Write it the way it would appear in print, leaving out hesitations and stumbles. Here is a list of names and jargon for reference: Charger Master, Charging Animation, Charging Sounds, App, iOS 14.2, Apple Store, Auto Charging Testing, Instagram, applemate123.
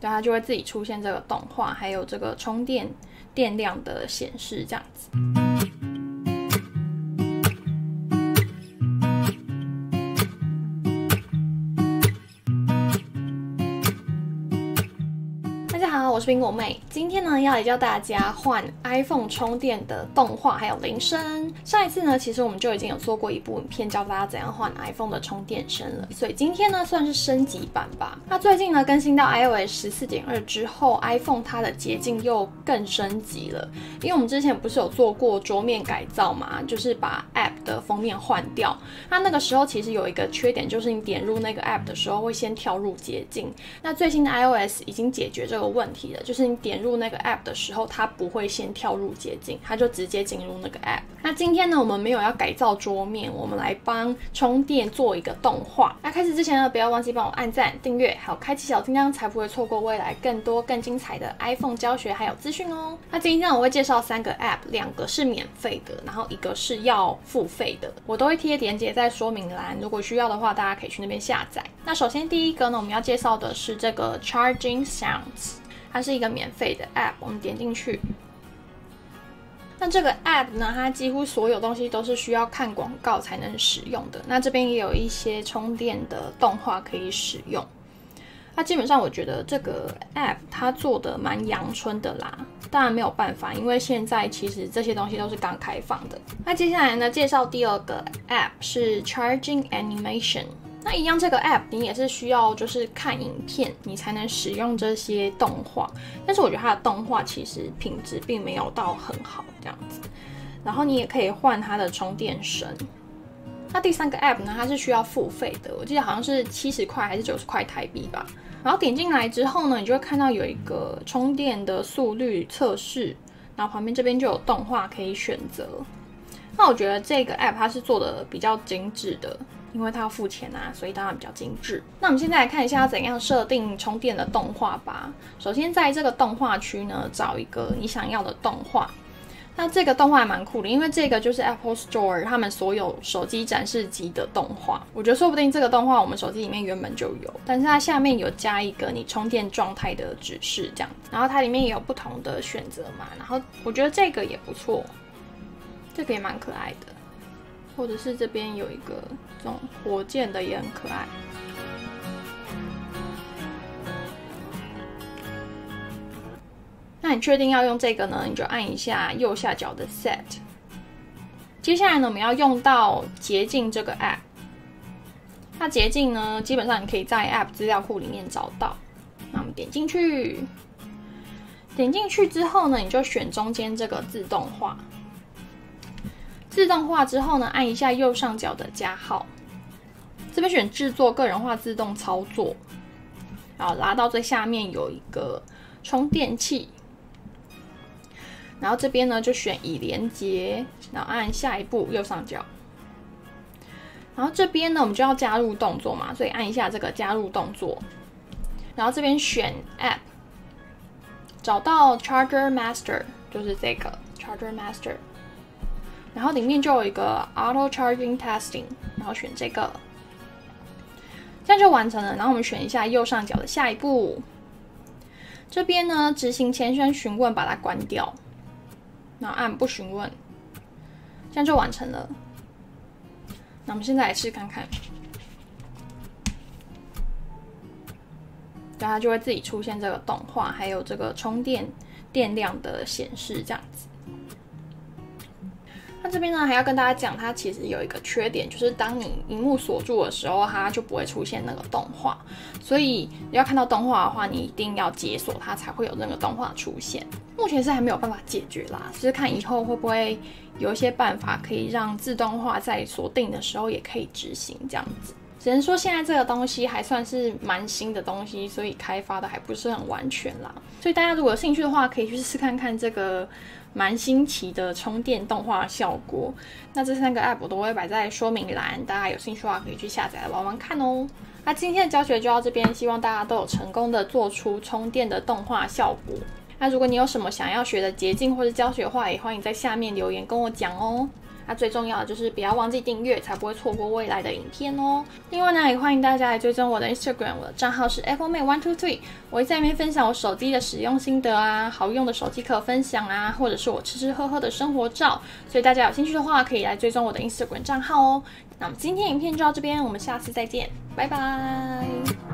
对，它就会自己出现这个动画，还有这个充电电量的显示这样子。大家好，我是苹果妹，今天呢要来教大家换 iPhone 充电的动画还有铃声。上一次呢，其实我们就已经有做过一部影片教大家怎样换 iPhone 的充电声了，所以今天呢算是升级版吧。那最近呢更新到 iOS 14.2 之后 ，iPhone 它的捷径又更升级了，因为我们之前不是有做过桌面改造嘛，就是把 App 的封面换掉。那个时候其实有一个缺点，就是你点入那个 App 的时候会先跳入捷径。那最新的 iOS 已经解决这个问题了，就是你点入那个 App 的时候，它不会先跳入捷径，它就直接进入那个 App。那今天呢，我们没有要改造桌面，我们来帮充电做一个动画。那开始之前呢，不要忘记帮我按赞、订阅，还有开启小叮当，才不会错过未来更多更精彩的 iPhone 教学还有资讯哦。那今天呢，我会介绍3个 App， 2个是免费的，然后1个是要付费的。我都会贴链接在说明栏，如果需要的话，大家可以去那边下载。那首先第1个呢，我们要介绍的是这个 Charging Sounds， 它是一个免费的 App， 我们点进去。那这个 App 呢，它几乎所有东西都是需要看广告才能使用的。那这边也有一些充电的动画可以使用。那基本上我觉得这个 App 它做的蛮阳春的啦，当然没有办法，因为现在其实这些东西都是刚开放的。那接下来呢，介绍第2个 App 是 Charging Animation。那一样，这个 App 你也是需要就是看影片，你才能使用这些动画。但是我觉得它的动画其实品质并没有到很好这样子。然后你也可以换它的充电绳。那第3个 App 呢，它是需要付费的，我记得好像是70块还是90块台币吧。然后点进来之后呢，你就会看到有一个充电的速率测试，然后旁边这边就有动画可以选择。那我觉得这个 App 它是做的比较精致的。因为它要付钱啊，所以当然比较精致。那我们现在来看一下要怎样设定充电的动画吧。首先在这个动画区呢，找一个你想要的动画。那这个动画还蛮酷的，因为这个就是 Apple Store 他们所有手机展示机的动画。我觉得说不定这个动画我们手机里面原本就有，但是它下面有加一个你充电状态的指示这样子。然后它里面也有不同的选择嘛。然后我觉得这个也不错，这个也蛮可爱的。或者是这边有一个这种火箭的也很可爱。那你确定要用这个呢？你就按一下右下角的 Set。接下来呢，我们要用到捷径这个 App。那捷径呢，基本上你可以在 App 资料库里面找到。那我们点进去，点进去之后呢，你就选中间这个自动化。自动化之后呢，按一下右上角的加号，这边选制作个人化自动操作，然后拉到最下面有一个充电器，然后这边呢就选已连接，然后按下一步右上角，然后这边呢我们就要加入动作嘛，所以按一下这个加入动作，然后这边选 App， 找到 Charger Master， 就是这个 Charger Master。然后里面就有一个 Auto Charging Testing， 然后选这个，这样就完成了。然后我们选一下右上角的下一步，这边呢执行前先询问把它关掉，然后按不询问，这样就完成了。那我们现在来试看看，对，它就会自己出现这个动画，还有这个充电电量的显示这样子。那这边呢还要跟大家讲，它其实有一个缺点，就是当你荧幕锁住的时候，它就不会出现那个动画。所以你要看到动画的话，你一定要解锁它才会有那个动画出现。目前是还没有办法解决啦，就是看以后会不会有一些办法可以让自动化在锁定的时候也可以执行这样子。只能说现在这个东西还算是蛮新的东西，所以开发的还不是很完全啦。所以大家如果有兴趣的话，可以去试看看这个蛮新奇的充电动画效果。那这3个 App 我都会摆在说明栏，大家有兴趣的话可以去下载来玩玩看哦。那今天的教学就到这边，希望大家都有成功的做出充电的动画效果。那如果你有什么想要学的捷径或是教学的话，也欢迎在下面留言跟我讲哦。那最重要的就是不要忘记订阅，才不会错过未来的影片哦。另外呢，也欢迎大家来追踪我的 Instagram， 我的账号是 applemate123， 我会在里面分享我手机的使用心得啊，好用的手机壳分享啊，或者是我吃吃喝喝的生活照。所以大家有兴趣的话，可以来追踪我的 Instagram 账号哦。那我们今天影片就到这边，我们下次再见，拜拜。